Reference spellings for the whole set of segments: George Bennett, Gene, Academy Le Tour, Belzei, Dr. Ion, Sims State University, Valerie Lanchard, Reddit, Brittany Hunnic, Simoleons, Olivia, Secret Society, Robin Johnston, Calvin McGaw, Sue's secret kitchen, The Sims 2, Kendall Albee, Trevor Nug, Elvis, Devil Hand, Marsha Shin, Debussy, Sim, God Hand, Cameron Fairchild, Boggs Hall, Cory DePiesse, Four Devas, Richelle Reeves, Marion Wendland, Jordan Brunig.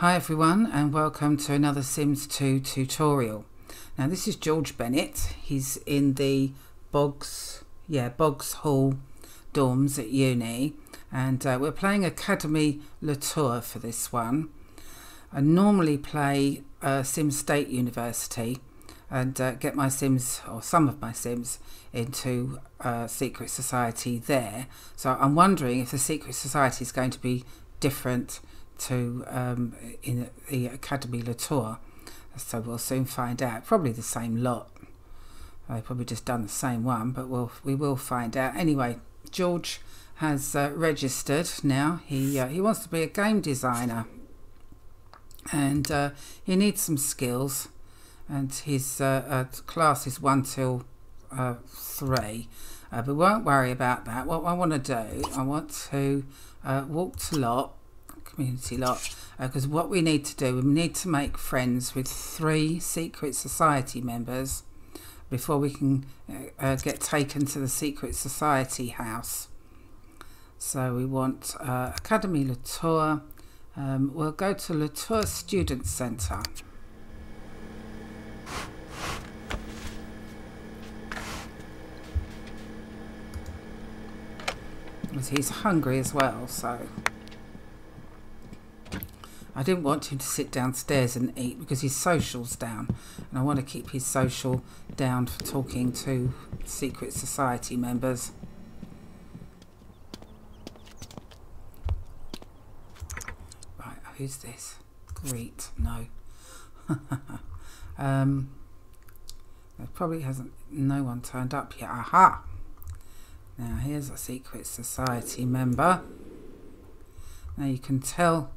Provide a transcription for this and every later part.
Hi everyone and welcome to another Sims 2 tutorial. Now this is George Bennett. He's in the Boggs Hall dorms at uni, and we're playing Academy Le Tour for this one. I normally play Sims State University and get my Sims, or some of my Sims, into Secret Society there. So I'm wondering if the Secret Society is going to be different to in the Academy Le Tour, so we'll soon find out. Probably the same lot, I've probably just done the same one, but we will find out. Anyway, George has registered now. He wants to be a game designer, and he needs some skills, and his class is 1 till 3, but we won't worry about that. What I want to do, I want to walk to lot, community lot, because what we need to do, we need to make friends with 3 Secret Society members before we can get taken to the Secret Society house. So we want Academy Le Tour. We'll go to Le Tour Student Centre. He's hungry as well, so I didn't want him to sit downstairs and eat because his social's down, and I want to keep his social down for talking to Secret Society members. Right, who's this? Greet, no. There probably hasn't, no one turned up yet. Aha! Now here's a Secret Society member. Now you can tell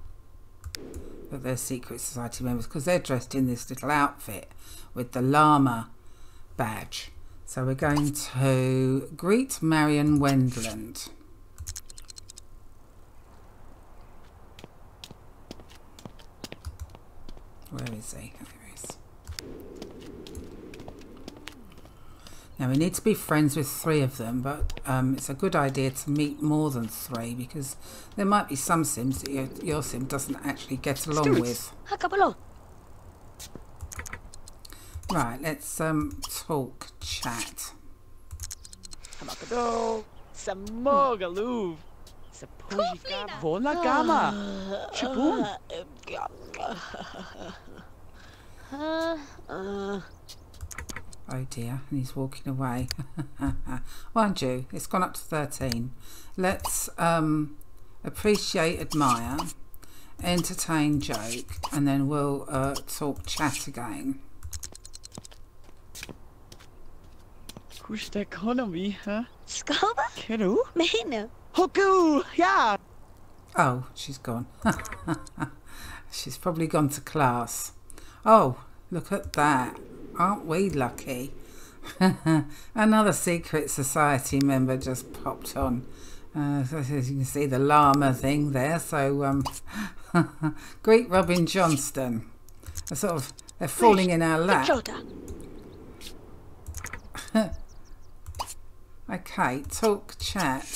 that they're Secret Society members because they're dressed in this little outfit with the llama badge. So we're going to greet Marion Wendland. Where is he? There he is. Now we need to be friends with 3 of them, but it's a good idea to meet more than 3 because there might be some Sims that your Sim doesn't actually get along with. Right, let's talk, chat. Oh dear, and he's walking away. Mind you, it's gone up to 13. Let's appreciate, admire, entertain, joke, and then we'll talk chat again. Who's the economy, huh? Scuba? Kiddo? Mena? Hoku! Yeah! Oh, she's gone. She's probably gone to class. Oh, look at that. Aren't we lucky? Another Secret Society member just popped on. As you can see, the llama thing there. So greet Robin Johnston. They're falling in our lap. Okay, talk, chat.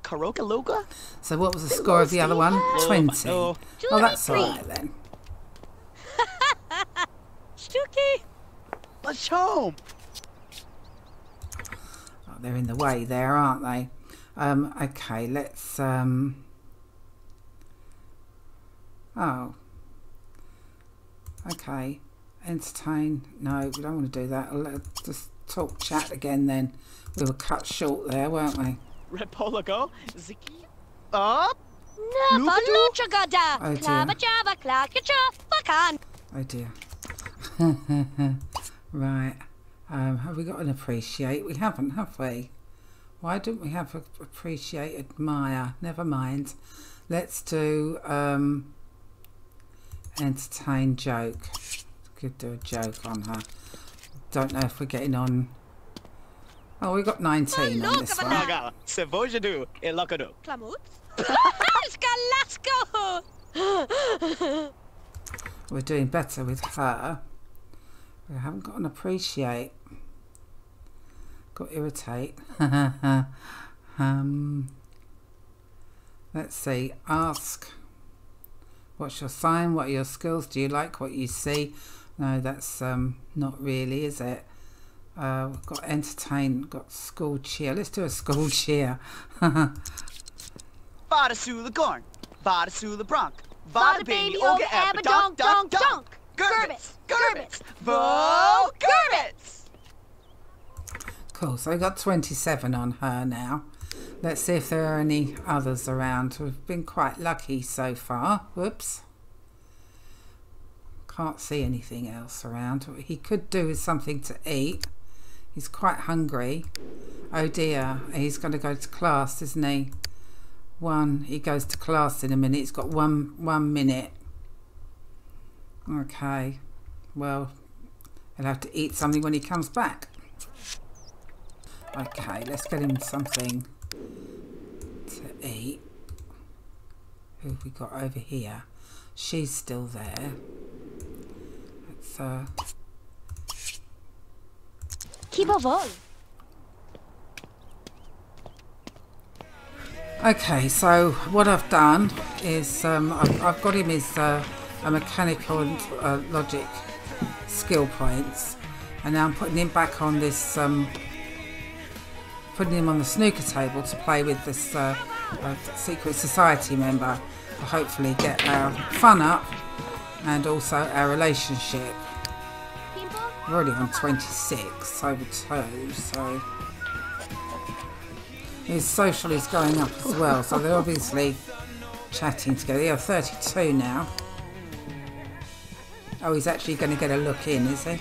So what was the score of the other one? 20. Oh, that's all right then. Let's home. Oh, they're in the way there, aren't they? Okay, let's okay, entertain. No, we don't want to do that. Let's just talk chat again then. We were cut short there, weren't we? Repologo Ziki up. Oh dear. Right, have we got an appreciate? We haven't, have we? Why don't we have a appreciate, admire? Never mind. Let's do entertain, joke. Could do a joke on her. Don't know if we're getting on. Oh, we got 19 on this one. We're doing better with her. We haven't got an appreciate. Got irritate. Let's see. Ask. What's your sign? What are your skills? Do you like what you see? No, that's not really, is it? We've got entertain, got school cheer. Let's do a school cheer. Vada Sula Gorn, Vada Sula Bronk, Vada Baby Olga Abba Donk Donk Donk, Gerbits, Gerbits, Vo Gerbits. Cool, so I've got 27 on her now. Let's see if there are any others around. We've been quite lucky so far. Whoops. Can't see anything else around. What he could do is something to eat. He's quite hungry. Oh dear, he's going to go to class, isn't he? He goes to class in a minute. He's got one minute. Okay, well, he'll have to eat something when he comes back. Okay, let's get him something to eat. Who have we got over here? She's still there. Let's okay, so what I've done is I've got him his a mechanical and logic skill points, and now I'm putting him back on this putting him on the snooker table to play with this Secret Society member to hopefully get our fun up and also our relationship. We're already on 26 over 2, so his social is going up as well, so they're obviously chatting together. They are 32 now. Oh, he's actually going to get a look in, is he?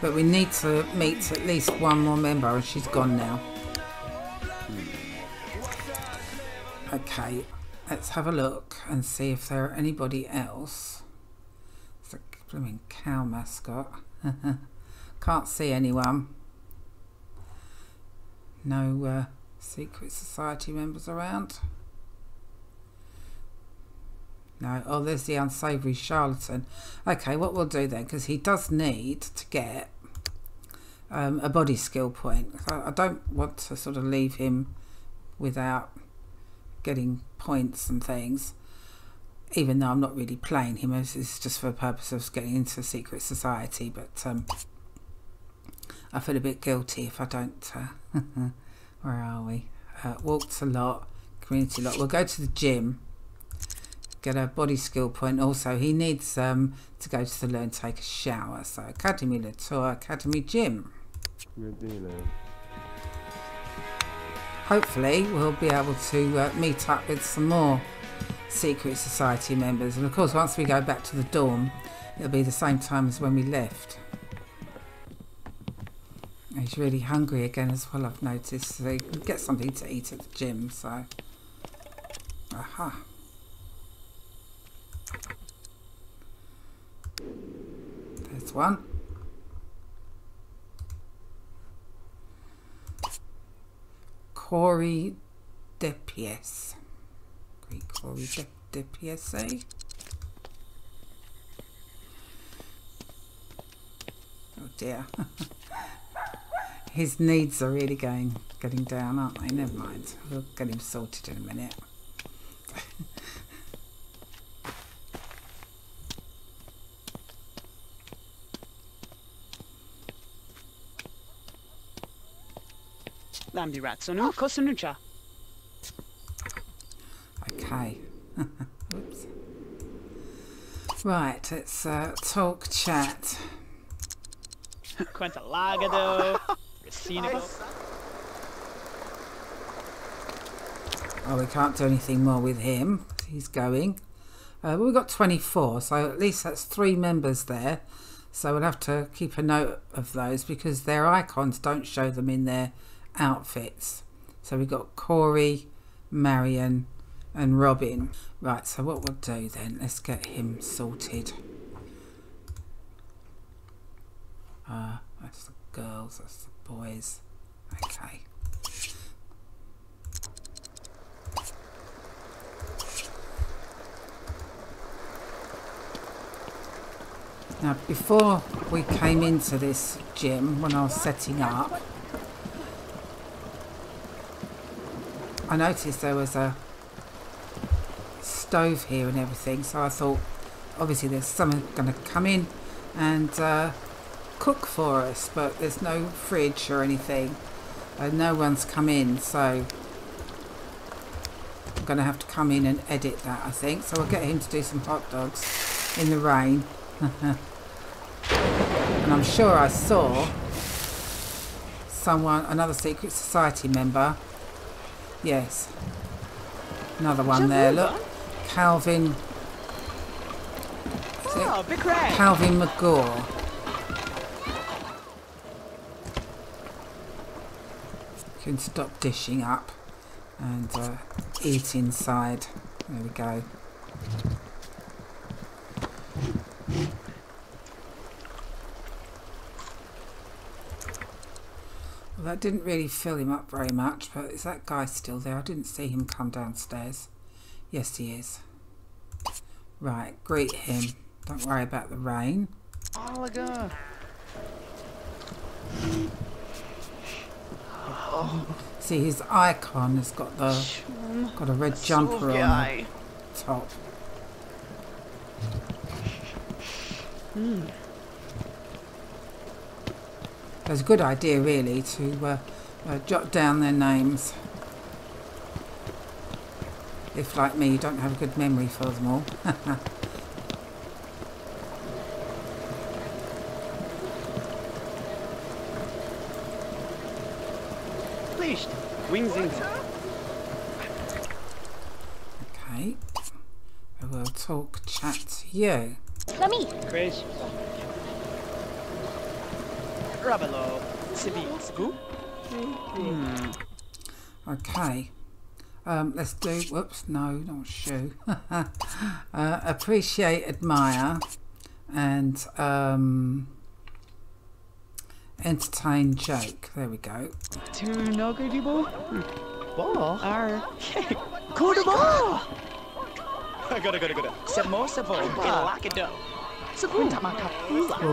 But we need to meet at least one more member, and she's gone now. Okay, let's have a look and see if there are anybody else. It's a blooming cow mascot. Can't see anyone. No Secret Society members around. No. Oh, there's the unsavoury charlatan. Okay, what we'll do then, because he does need to get a body skill point. I don't want to sort of leave him without getting points and things, even though I'm not really playing him. It's just for the purpose of getting into Secret Society, but I feel a bit guilty if I don't. Where are we? Walked a lot, community lot. We'll go to the gym, get a body skill point. Also, he needs to go to the loo and take a shower. So Academy Le Tour, Academy Gym. Good deal. Hopefully we'll be able to meet up with some more Secret Society members. And of course, once we go back to the dorm, it'll be the same time as when we left. He's really hungry again as well, I've noticed. So he can get something to eat at the gym, so. Aha. There's one. Cory DePiesse. Cory DePiesse. Oh dear. His needs are really getting down, aren't they? Never mind. We'll get him sorted in a minute. Okay. Oops. Right, let's talk chat. Oh, we can't do anything more with him. He's going. But we've got 24, so at least that's 3 members there. So we'll have to keep a note of those because their icons don't show them in their outfits. So we've got Cory, Marion and Robin. Right, so what we'll do then, let's get him sorted. That's the girls, that's the boys. Okay. Now, before we came into this gym, when I was setting up, I noticed there was a stove here and everything, so I thought obviously there's someone going to come in and cook for us, but there's no fridge or anything and no one's come in, so I'm going to have to come in and edit that, I think. So I'll get him to do some hot dogs in the rain. And I'm sure I saw someone, another Secret Society member. Yes, another one there, look. Calvin. Oh, big red. Calvin McGaw. You can stop dishing up and eat inside. There we go. Well, that didn't really fill him up very much, but is that guy still there? I didn't see him come downstairs. Yes, he is. Right, greet him. Don't worry about the rain. Oh. See, his icon has got the a red jumper on the top. So it's a good idea, really, to jot down their names. If, like me, you don't have a good memory for them all. Okay, I will talk, chat to you. Mommy. Chris. Okay, let's do, whoops, no, not shoe. Appreciate, admire, and entertain, joke. There we go. Well,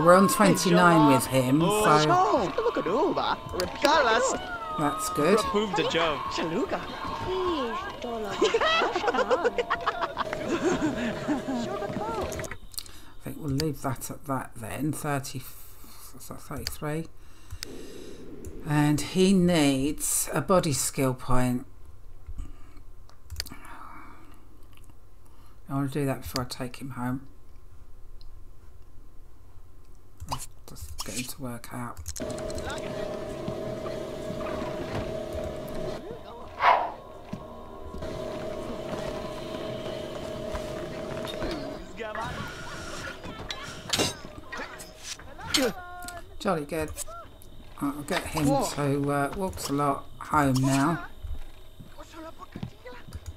we're on 29 with him, so that's good. I think we'll leave that at that then. 33. And he needs a body skill point. I'll do that before I take him home. Just get him to work out. Jolly good. Right, I'll get him to walks a lot home now.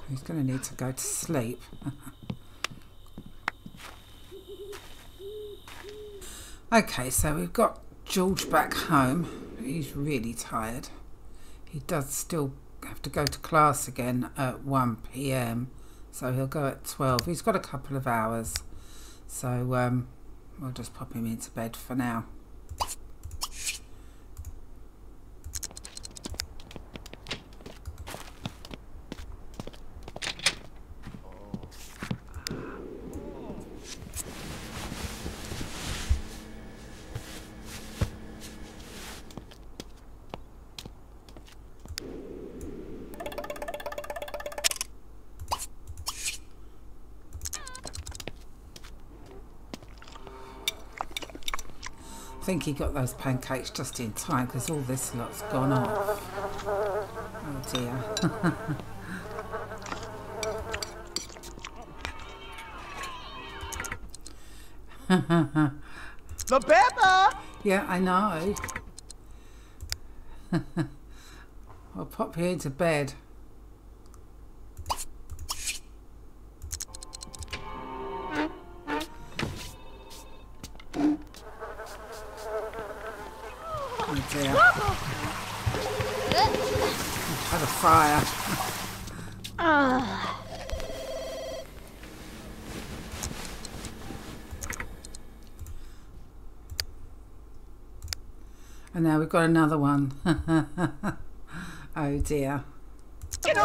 He's going to need to go to sleep. Okay, so we've got George back home. He's really tired. He does still have to go to class again at 1 p.m. so he'll go at 12. He's got a couple of hours, so we'll just pop him into bed for now. I think he got those pancakes just in time because all this lot's gone off. Oh dear. The pepper! Yeah, I know. I'll pop here to bed. Fire. And now we've got another one. Oh dear. Where'd he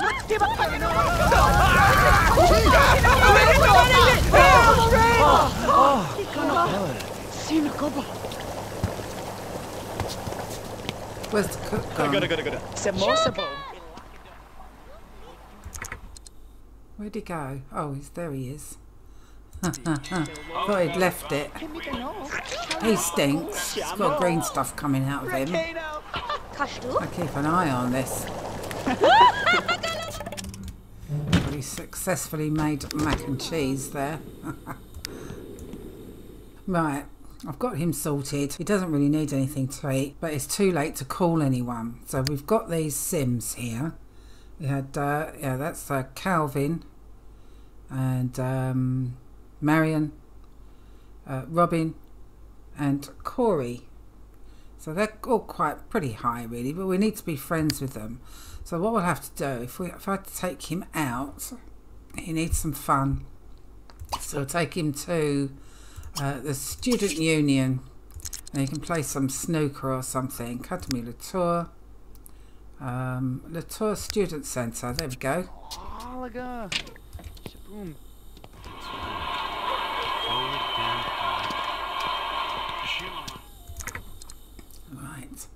go? Oh, there he is. Thought he'd left it. He stinks. He's got green stuff coming out of him. I keep an eye on this. We successfully made mac and cheese there. Right, I've got him sorted. He doesn't really need anything to eat, but it's too late to call anyone. So we've got these Sims here. We had, yeah, that's Calvin and Marion, Robin and Cory. So they're all quite pretty high really, but we need to be friends with them. So what we'll have to do, if I take him out, he needs some fun. So I'll take him to the Student Union and he can play some snooker or something. Academy Le Tour. Le Tour Student Centre, there we go. Right,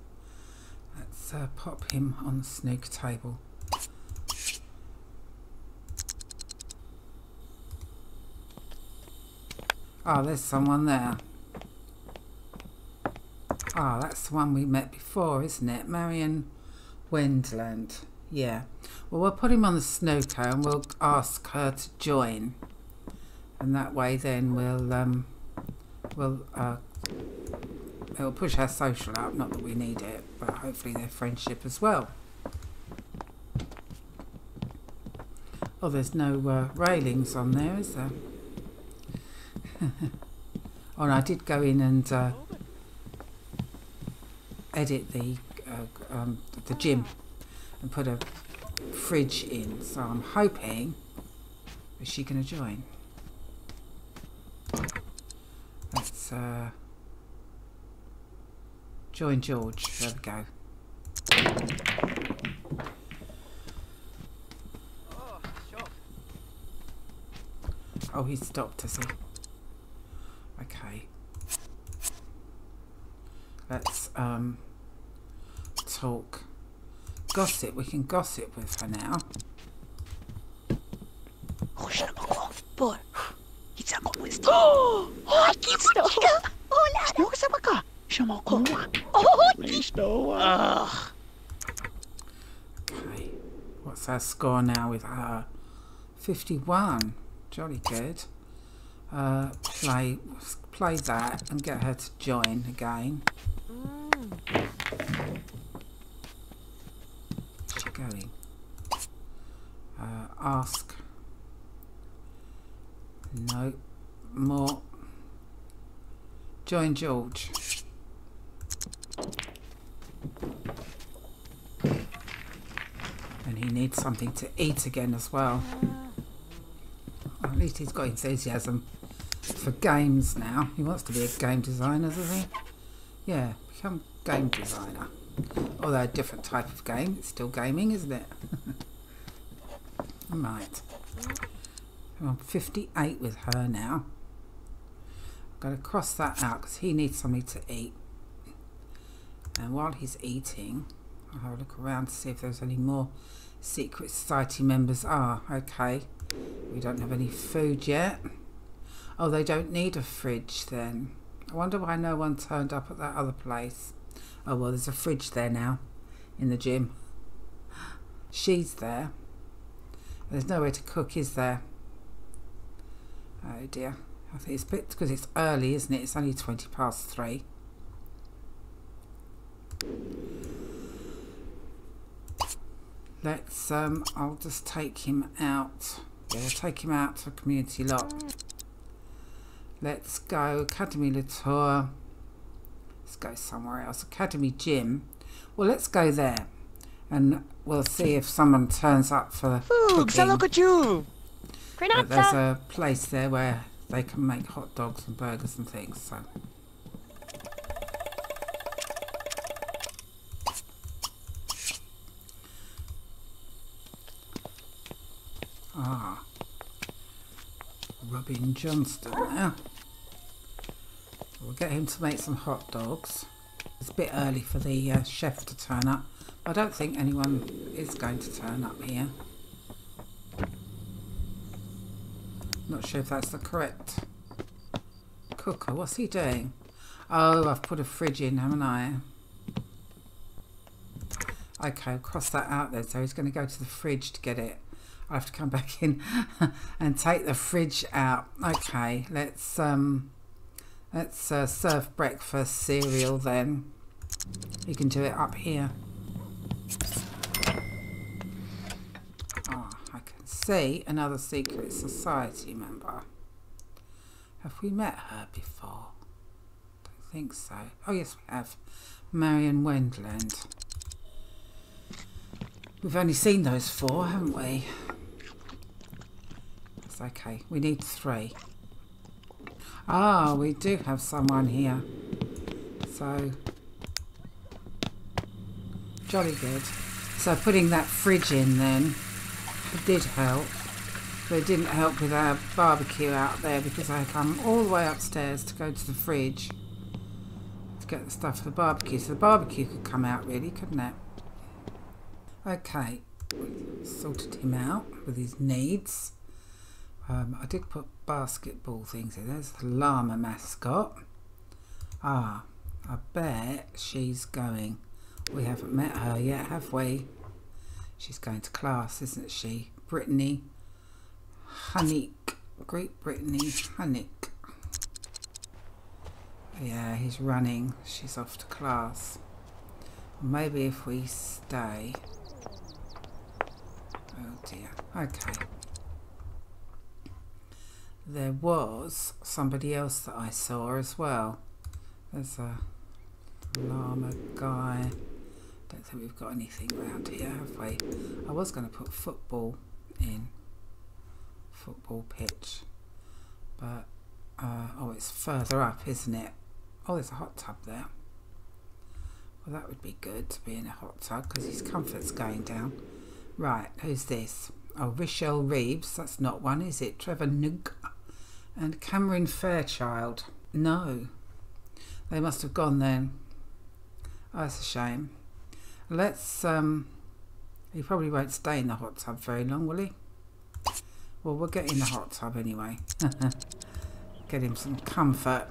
let's pop him on the snooker table. Oh, there's someone there. Oh, that's the one we met before, isn't it? Marion Wendland, yeah. Well, we'll put him on the snooker and we'll ask her to join, and that way then it'll push our social up. Not that we need it, but hopefully their friendship as well. Oh, there's no railings on there, is there? Oh, and I did go in and edit the gym and put a fridge in, so I'm hoping is she going to join. Let's join George, there we go. Oh, he stopped, has he? Okay, let's talk. Gossip, we can gossip with her now. Okay, what's our score now with her? 51, jolly good. Play that and get her to join again. Going. Ask. No more. Join George. And he needs something to eat again as well. At least he's got enthusiasm for games now. He wants to be a game designer, doesn't he? Yeah, become game designer. Although a different type of game, it's still gaming, isn't it? Right. I'm on 58 with her now. I've got to cross that out because he needs something to eat. And while he's eating, I'll have a look around to see if there's any more Secret Society members. Ah, okay. We don't have any food yet. Oh, they don't need a fridge then. I wonder why no one turned up at that other place. Oh well, there's a fridge there now in the gym. She's there. There's nowhere to cook, is there? Oh dear. I think it's a bit because it's early, isn't it? It's only 20 past 3. Let's I'll just take him out. Yeah, take him out to a community lot. Let's go Academy Le Tour. Let's go somewhere else. Academy Gym. Well, let's go there and we'll see if someone turns up for cooking. Look at you. There's a place there where they can make hot dogs and burgers and things. So Ah. Robin Johnston now. We'll get him to make some hot dogs. It's a bit early for the chef to turn up. I don't think anyone is going to turn up here. Not sure if that's the correct cooker. What's he doing? Oh, I've put a fridge in, haven't I? Okay, I'll cross that out then. So he's going to go to the fridge to get it. I have to come back in and take the fridge out. Okay, let's serve breakfast cereal then. You can do it up here. Oh, I can see another Secret Society member. Have we met her before? Don't think so. Oh yes, we have. Marion Wendland. We've only seen those four, haven't we? That's okay. We need three. Ah, we do have someone here. So, jolly good. So putting that fridge in then, it did help. But it didn't help with our barbecue out there because I had come all the way upstairs to go to the fridge to get the stuff for the barbecue. So the barbecue could come out really, couldn't it? Okay, sorted him out with his needs. I did put basketball things in. There's the llama mascot. Ah, I bet she's going. We haven't met her yet, have we? She's going to class, isn't she? Brittany Hunnic. Great Brittany Hunnic. Yeah, he's running. She's off to class. Maybe if we stay... Oh dear. Okay. There was somebody else that I saw as well. There's a llama guy. Don't think we've got anything around here, have we? I was going to put football in. Football pitch. But, oh, it's further up, isn't it? Oh, there's a hot tub there. Well, that would be good to be in a hot tub because his comfort's going down. Right, who's this? Oh, Richelle Reeves. That's not one, is it? Trevor Nug and Cameron Fairchild. No, they must have gone then. Oh, that's a shame. Let's, he probably won't stay in the hot tub very long, will he? Well, we'll get in the hot tub anyway. Get him some comfort.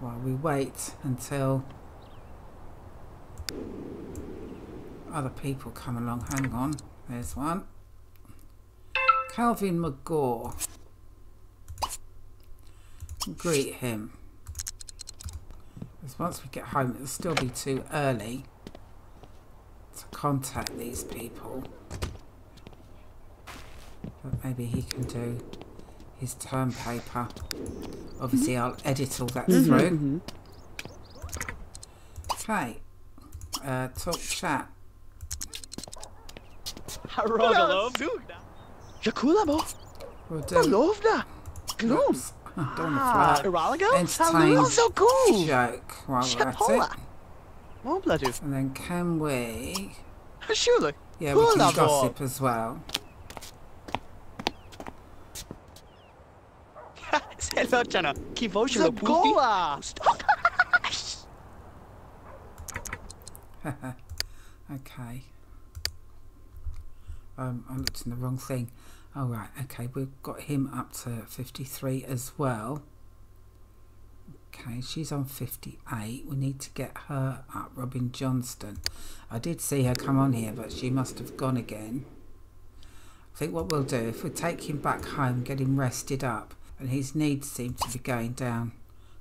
While we wait until... other people come along. Hang on, there's one. Calvin McGaw. Greet him. Because once we get home, it'll still be too early to contact these people. But maybe he can do his term paper. Obviously, I'll edit all that through. Okay. Talk chat. And then can we... Yeah, we can gossip as well. Okay. I looked in the wrong thing. All right, okay, we've got him up to 53 as well. Okay, she's on 58. We need to get her up, Robin Johnston. I did see her come on here, but she must have gone again. I think what we'll do, if we take him back home, get him rested up, and his needs seem to be going down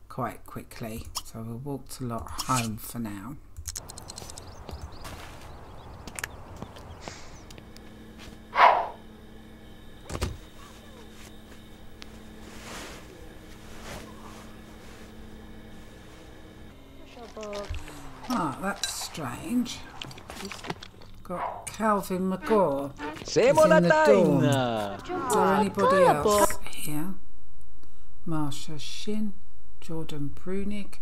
quite quickly. So we'll walk to Lot home for now. Strange. Got Calvin McGaw. He's in the dorm. Is there anybody else here? Marsha Shin, Jordan Brunig.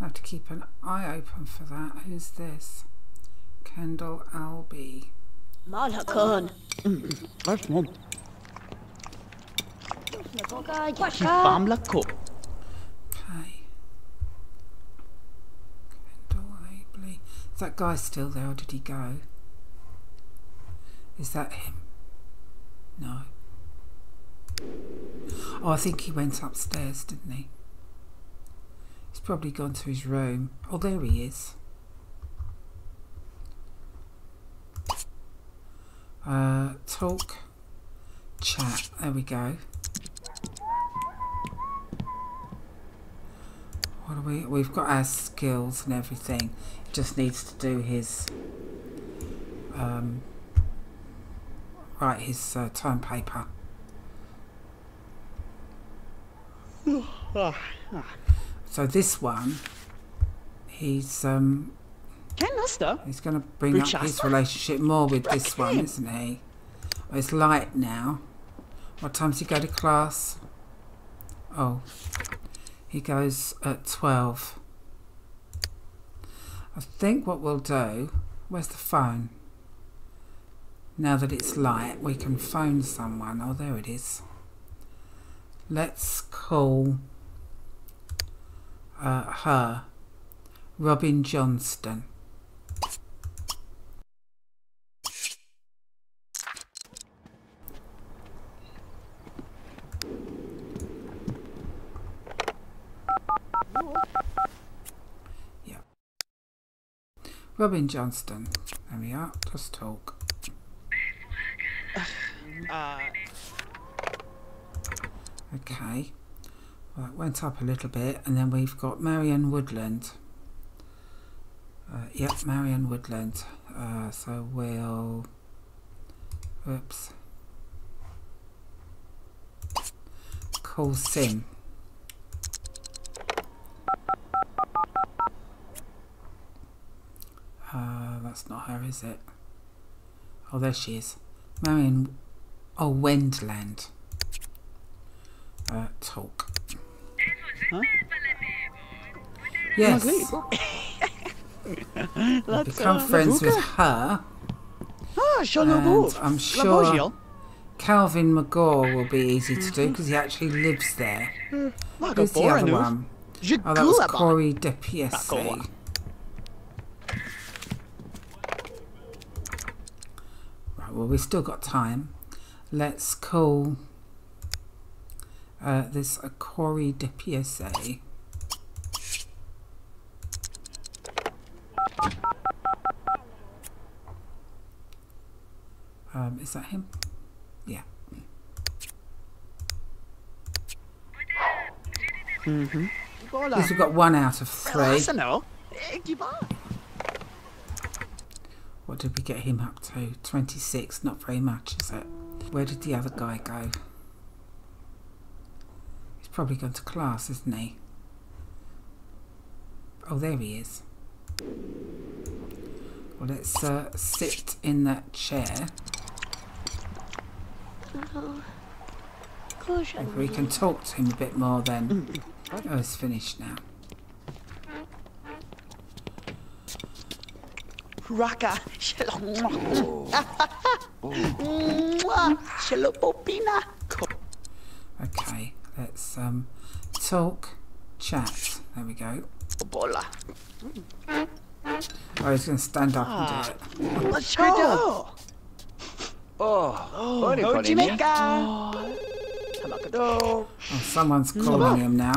I have to keep an eye open for that. Who's this? Kendall Albee. Malakon. That's mum. Bamlako. Okay. Kendall Albee. Is that guy still there or did he go? Is that him? No. Oh, I think he went upstairs, didn't he? He's probably gone to his room. Oh, there he is. Talk. Chat. There we go. What are we? We've got our skills and everything. He just needs to do his... write his term paper. So this one, he's going to bring up his relationship more with this one, isn't he? Oh, it's light now. What time does he go to class? Oh, he goes at 12. I think what we'll do, where's the phone? Now that it's light, we can phone someone. Oh, there it is. Let's call her Robin Johnston. Yeah. Robin Johnston. There we are. Let's talk. Okay, well, it went up a little bit, and then we've got Marion Wendland. Yep, Marion Wendland. So we'll... Oops. Call Sim. That's not her, is it? Oh, there she is. Marion... Oh, Wendland. Talk. Huh? Yes. I've become friends with her. And I'm sure Calvin McGaw will be easy to do because he actually lives there. Who's the other one? Oh, that was Cory DePiesse. Right, well, we've still got time. Let's call... this Cory DePiesse. Is that him? Yeah. Mm-hmm. At least we've got 1 out of 3. What did we get him up to? 26, not very much, is it? Where did the other guy go? Probably gone to class, isn't he? Oh, there he is. Well, let's sit in that chair. If we can talk to him a bit more then. Oh, it's finished now. Raka. Okay. Let's talk, chat. There we go. Oh, he's going to stand up and do it. Let's go. Oh, someone's calling him now.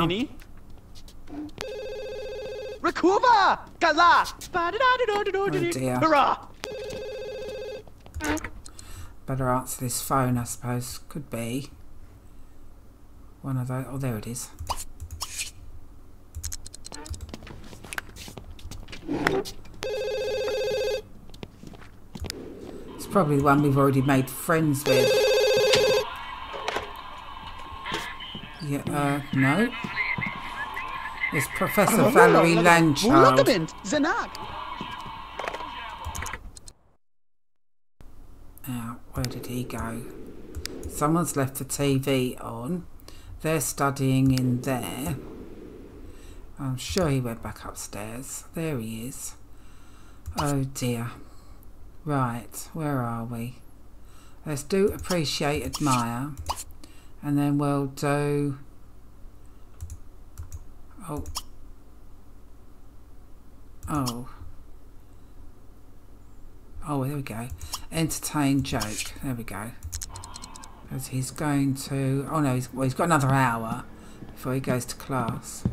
Recuba, oh dear. Better answer this phone, I suppose. Could be. One of those. Oh, there it is. It's probably the one we've already made friends with. Yeah, no. It's Professor Valerie Lanchard. Now, where did he go? Someone's left the TV on. They're studying in there. I'm sure he went back upstairs. There he is. Oh dear. Right, where are we? Let's do appreciate, admire, and then we'll do... Oh, there we go. Entertain, joke. There we go. Because he's going to... Oh no, he's got another hour before he goes to class.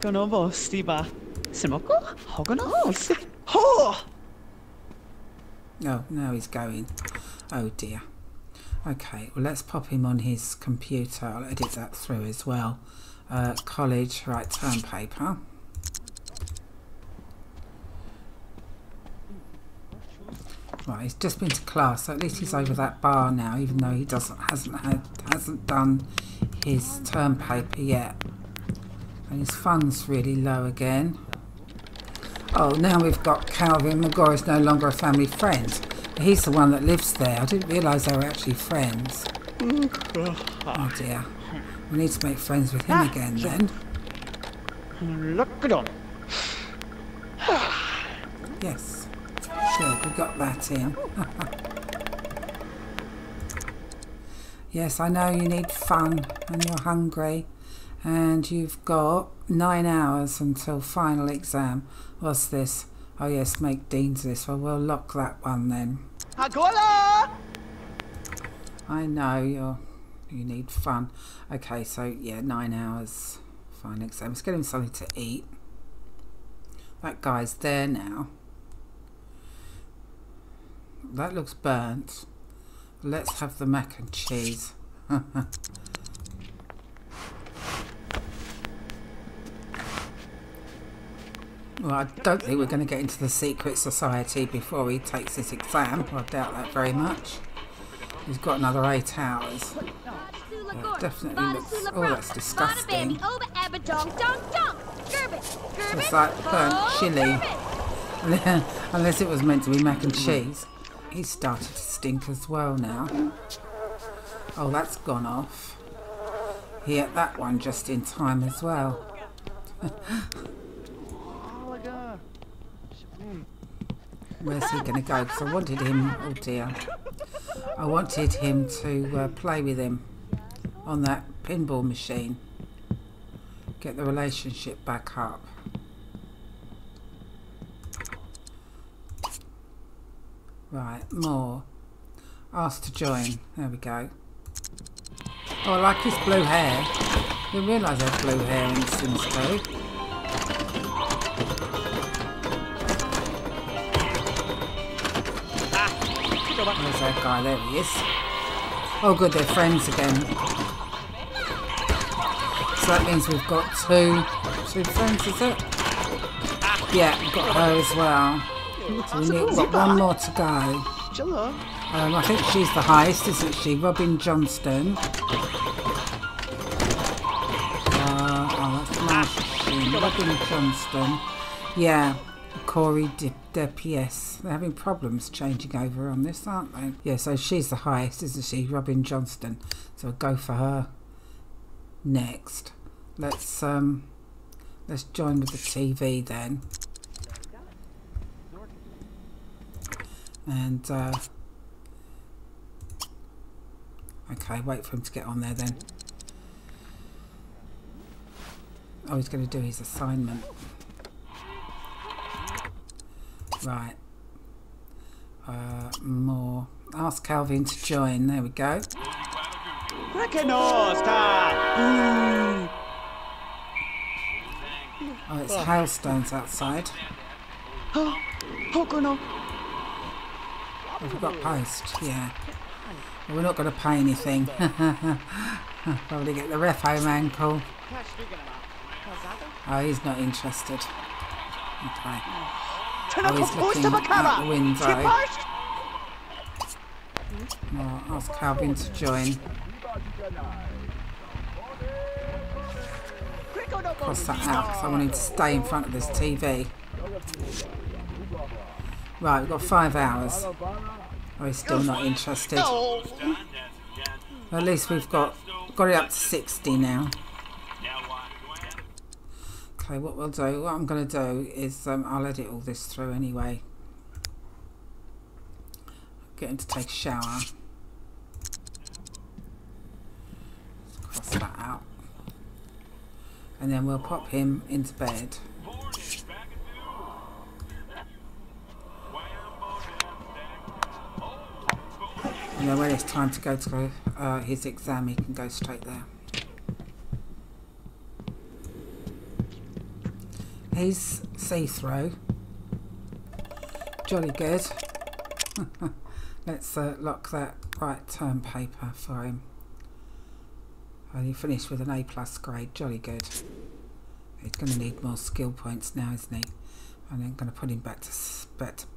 Oh, now he's going. Oh dear. Okay, well let's pop him on his computer. I'll edit that through as well. College, right, term paper. Right, he's just been to class, so at least he's over that bar now, even though he hasn't done his term paper yet. And his funds really low again. Oh, now we've got Calvin McGaw is no longer a family friend. He's the one that lives there. I didn't realise they were actually friends. Oh dear. We need to make friends with him again then. Yes. Good, we got that in. Yes, I know you need fun and you're hungry. And you've got 9 hours until final exam. What's this? Oh yes, make Dean's list. Well, we'll lock that one then. I know you need fun. Okay, so yeah, 9 hours final exam. Let's get him something to eat. That guy's there now. That looks burnt. Let's have the mac and cheese. Well, I don't think we're going to get into the Secret Society before he takes his exam. I doubt that very much. He's got another 8 hours. That definitely looks... Oh, that's disgusting. It's like burnt chilli. Unless it was meant to be mac and cheese. He's started to stink as well now. Oh, that's gone off. He ate that one just in time as well. Where's he going to go? Because I wanted him, oh dear, I wanted him to play with him on that pinball machine. Get the relationship back up. Right, more. Asked to join. There we go. Oh, I like his blue hair. I didn't realise I had blue hair in Sims 2. There's that guy, there he is. Oh good, they're friends again. So that means we've got two friends, is it? Yeah, we've got her as well. So we've got one more to go. I think she's the highest, isn't she? Robin Johnston. Oh, that's Marsha Shin. Robin Johnston. Yeah. Cory DePiesse. They're having problems changing over on this, aren't they? Yeah, so she's the highest, isn't she? Robin Johnston. So we'll go for her next. Let's join with the TV then. And okay, wait for him to get on there then. Oh, he's going to do his assignment. Right, more. Ask Calvin to join. There we go. Oh, it's hailstones outside. Have we got post? Yeah. Well, we're not going to pay anything. Probably get the refo man call. Oh, he's not interested. Okay. Oh, he's looking out the window. Oh, ask Calvin to join. Cross that out because I want him to stay in front of this TV. Right, we've got 5 hours. Oh, he's still not interested. Well, at least we've got got it up to 60 now. Okay, what we'll do, what I'm going to do is I'll edit all this through anyway. Get him to take a shower. Cross that out. And then we'll pop him into bed. And then when it's time to go to his exam, he can go straight there. He's see-through. Jolly good. Let's lock that right term paper for him. And he finished with an A+ grade. Jolly good. He's going to need more skill points now, isn't he? And I'm going to put him back to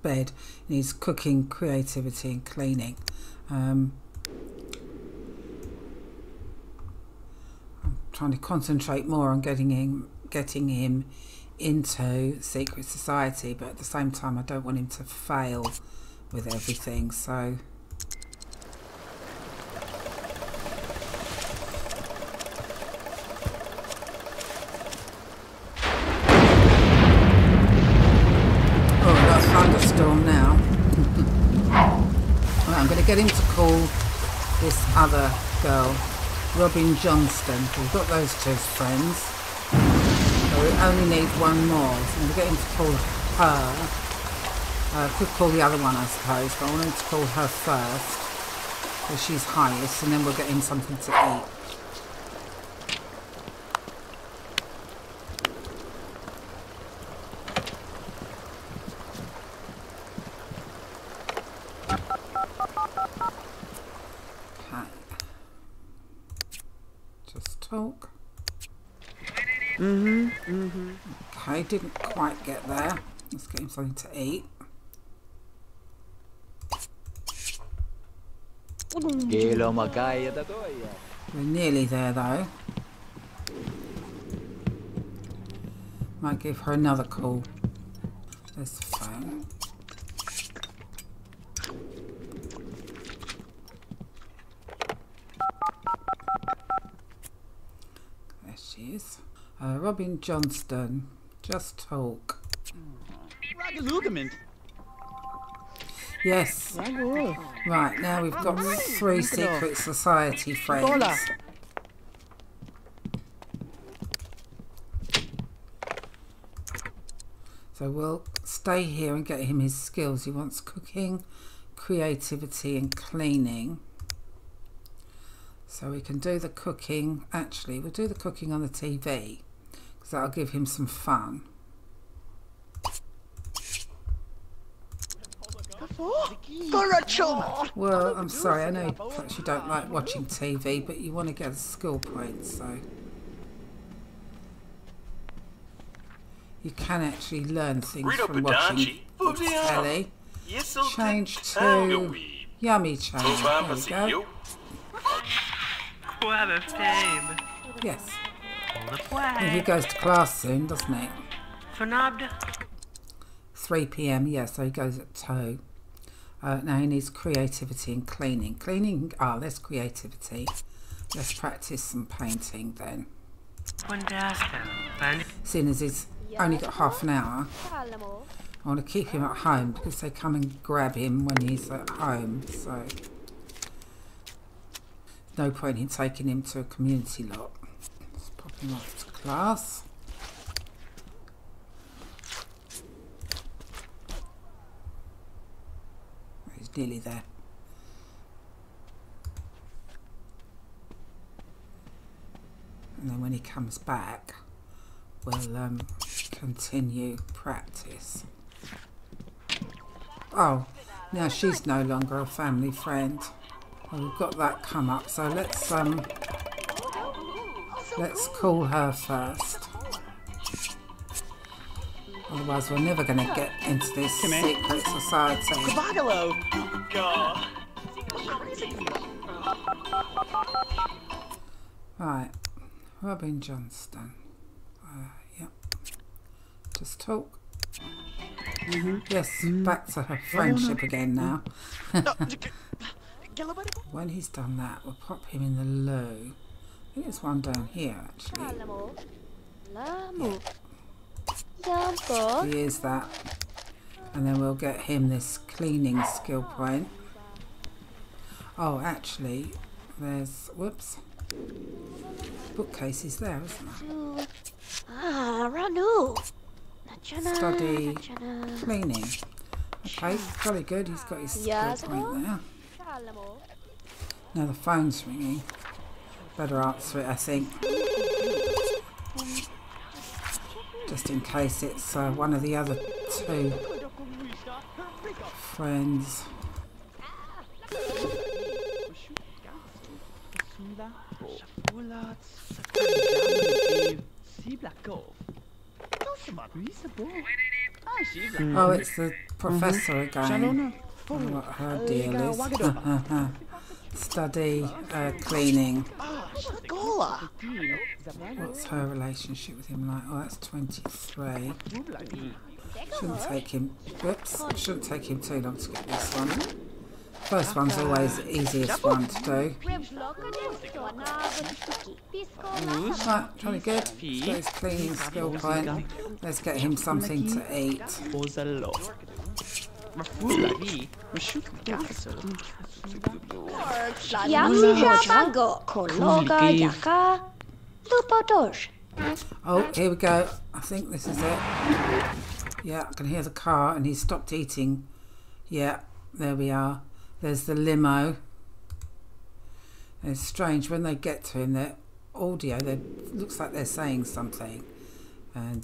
bed. He needs cooking, creativity, and cleaning. I'm trying to concentrate more on getting him into Secret Society, but at the same time, I don't want him to fail with everything, so oh, we've got a thunderstorm now. Right, I'm going to get him to call this other girl, Robin Johnston. We've got those two as friends, so we only need one more, so I'm going to get him to call her. Could call the other one, I suppose, but I wanted to call her first, because she's highest, and then we'll get him something to eat. Okay. Just talk. Okay, didn't quite get there. Let's get him something to eat. We're nearly there though. Might give her another call. There's the phone. There she is. Robin Johnston. Just talk. Yes. Right, now we've got 3 Secret Society friends. So we'll stay here and get him his skills. He wants cooking, creativity and cleaning. So we can do the cooking. Actually, we'll do the cooking on the TV, because that'll give him some fun. Well, I'm sorry, I know perhaps you don't like watching TV, but you want to get a skill point, so you can actually learn things from watching telly. Change to yummy change. There we go. Yes. And he goes to class soon, doesn't he? 3 PM, yeah, so he goes at 2. Now he needs creativity and cleaning. Cleaning, there's creativity. Let's practice some painting then. Seeing as he's only got half an hour, I want to keep him at home because they come and grab him when he's at home. So, no point in taking him to a community lot. Let's pop him off to class. Nearly there. And then when he comes back, we'll continue practice. Oh, now she's no longer a family friend. Well, we've got that come up, so let's call her first. Otherwise, we're never going to get into this Secret Society. Right, Robin Johnston. Yep. Just talk. Yes, back to her friendship again now. When he's done that, we'll pop him in the loo. I think there's one down here actually. Yeah. He is that. And then we'll get him this cleaning skill point. Oh, actually, there's, whoops, bookcases there, isn't there? Study cleaning. Okay, jolly good. He's got his skill point there. Now the phone's ringing. Better answer it, I think. Just in case it's one of the other two friends. Oh, it's the professor again. What her deal is. Study cleaning. What's her relationship with him like? Oh, that's 23. Shouldn't take him. Whoops. Shouldn't take him too long to get this one. First one's always the easiest one to do. Right, jolly good. He's got his cleaning skill point. Let's get him something to eat. Oh, here we go. I think this is it. Yeah, I can hear the car and he's stopped eating. Yeah, there we are. There's the limo. And it's strange when they get to him, their audio, they looks like they're saying something, and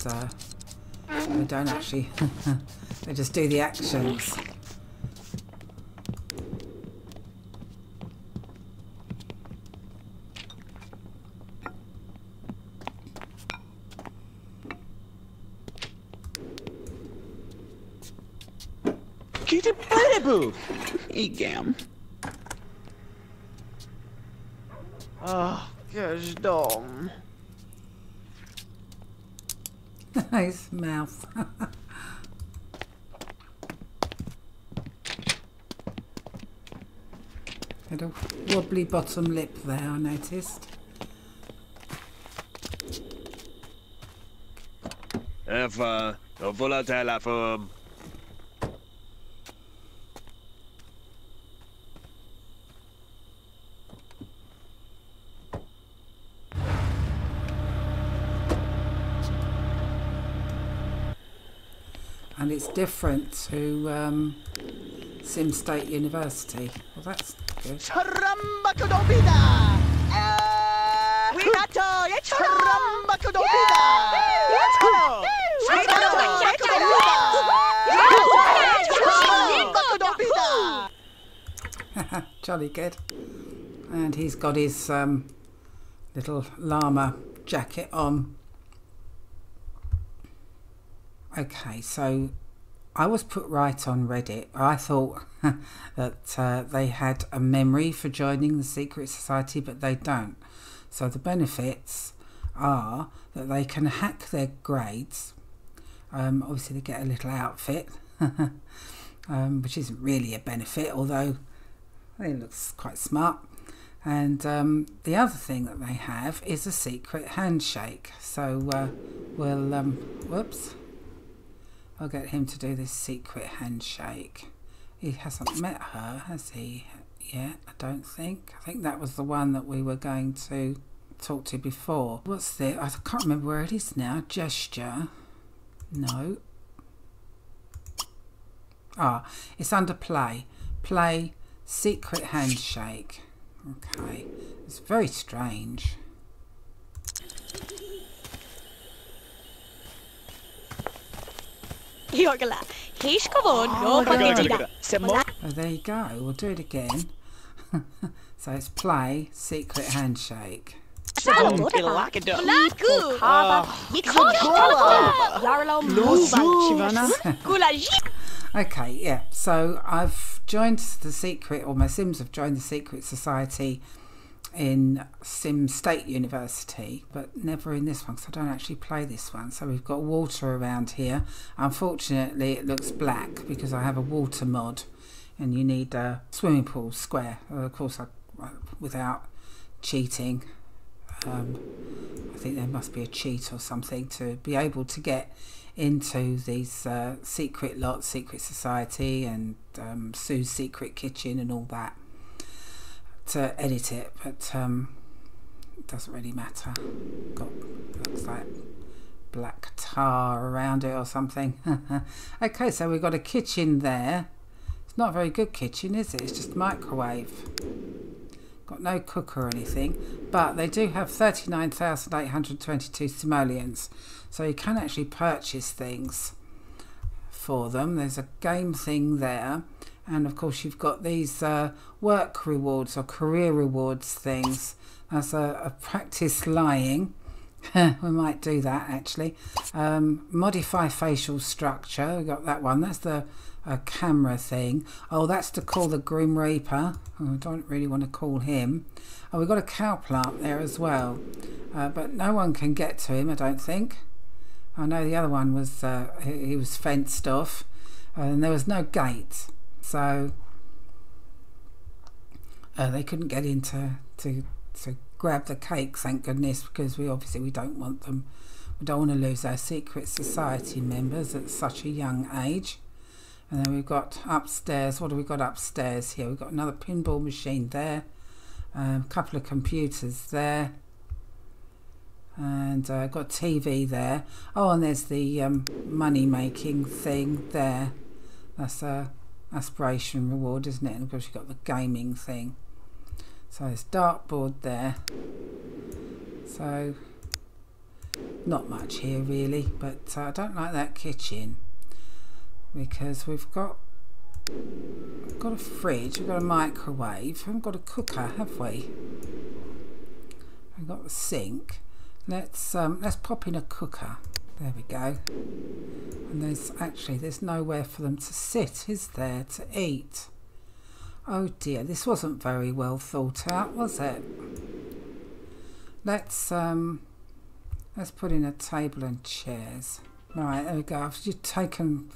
they don't actually. They just do the actions. Egam. Oh, gosh, Dom. His mouth. Had a wobbly bottom lip there, I noticed. Eva, the volatile form. And it's different to Sims State University. Well, that's good. Jolly good. And he's got his little llama jacket on. Okay, so I was put right on Reddit. I thought that they had a memory for joining the Secret Society, but they don't. So the benefits are that they can hack their grades. Obviously, they get a little outfit, which isn't really a benefit, although it looks quite smart. And the other thing that they have is a secret handshake. So we'll... whoops. I'll get him to do this secret handshake. He hasn't met her, has he? Yeah, I don't think. I think that was the one that we were going to talk to before. What's this? I can't remember where it is now. Gesture. No. Ah, it's under play. Play secret handshake. Okay. It's very strange. Oh, there you go. We'll do it again. So it's play secret handshake. Okay, yeah. So I've joined the secret, or my Sims have joined the Secret Society in Sims State University, but never in this one because I don't actually play this one. So we've got water around here. Unfortunately, it looks black because I have a water mod, and you need a swimming pool square. Of course, without cheating, I think there must be a cheat or something to be able to get into these secret lots, Secret Society and Sue's Secret Kitchen and all that, to edit it, but it doesn't really matter. Got, looks like black tar around it or something. Okay, so we've got a kitchen there. It's not a very good kitchen, is it? It's just microwave. Got no cooker or anything, but they do have 39,822 simoleons, so you can actually purchase things for them. There's a game thing there, and of course you've got these work rewards or career rewards things. As a practice lying, we might do that actually. Modify facial structure, we got that one. That's the camera thing. Oh, that's to call the Grim Reaper. Oh, I don't really want to call him. Oh, we've got a cow plant there as well, but no one can get to him, I don't think. I know the other one was he was fenced off, and there was no gate, so they couldn't get into to grab the cake, thank goodness, because we don't want them. We don't want to lose our Secret Society members at such a young age. And then we've got upstairs. What do we got upstairs here? We've got another pinball machine there, a couple of computers there, and got TV there. Oh, and there's the money-making thing there. That's a aspiration reward, isn't it? And of course you've got the gaming thing. So there's dartboard there. So not much here really, but I don't like that kitchen because we've got a fridge, we've got a microwave, we haven't got a cooker, have we? We've got the sink. Let's pop in a cooker. There we go. And there's nowhere for them to sit, is there, to eat? Oh dear, this wasn't very well thought out, was it? Let's put in a table and chairs. Right, there we go. I've just taken,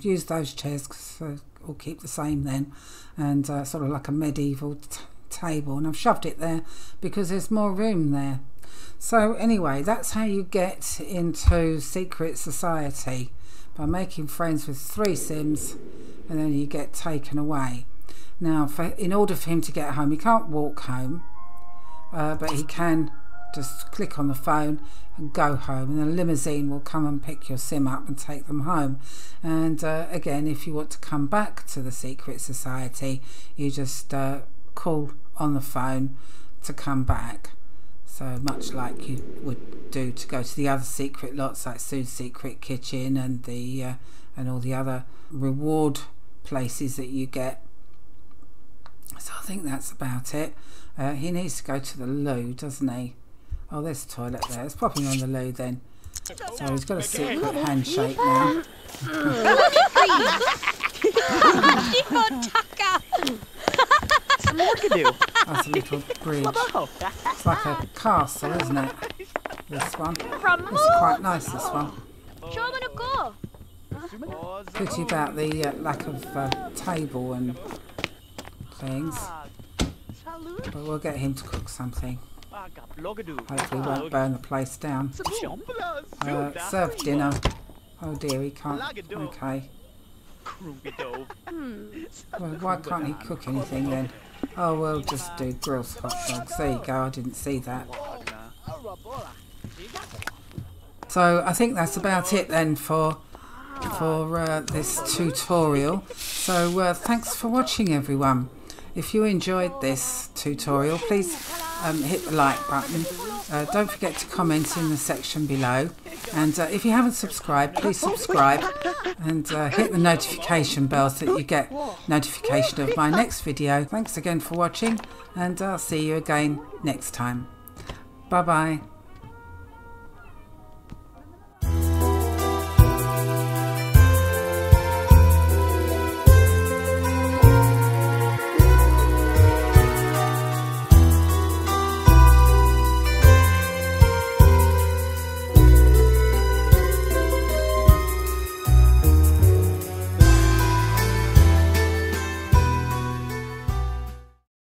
used those chairs because we'll keep the same then, and sort of like a medieval table, and I've shoved it there because there's more room there. So anyway, that's how you get into Secret Society, by making friends with three Sims, and then you get taken away. Now, in order for him to get home, he can't walk home, but he can just click on the phone and go home, and the limousine will come and pick your sim up and take them home. And again, if you want to come back to the Secret Society, you just call on the phone to come back. So much like you would do to go to the other secret lots, like Sue's Secret Kitchen and the and all the other reward places that you get. So I think that's about it. He needs to go to the loo, doesn't he? Oh, there's a toilet there. Let's pop him on the loo then. So he's got a secret handshake now. That's a little bridge. It's like a castle, isn't it? This one. It's quite nice, this one. Pity about the lack of table and things, but we'll get him to cook something. Hopefully he won't burn the place down. Serve dinner. Oh dear, he can't. Okay. Well, why can't he cook anything then? Oh, we'll just do grilled hot dogs. There you go, I didn't see that. So I think that's about it then for this tutorial. So thanks for watching, everyone. If you enjoyed this tutorial, please hit the like button. Don't forget to comment in the section below. And if you haven't subscribed, please subscribe and hit the notification bell so that you get notification of my next video. Thanks again for watching, and I'll see you again next time. Bye-bye.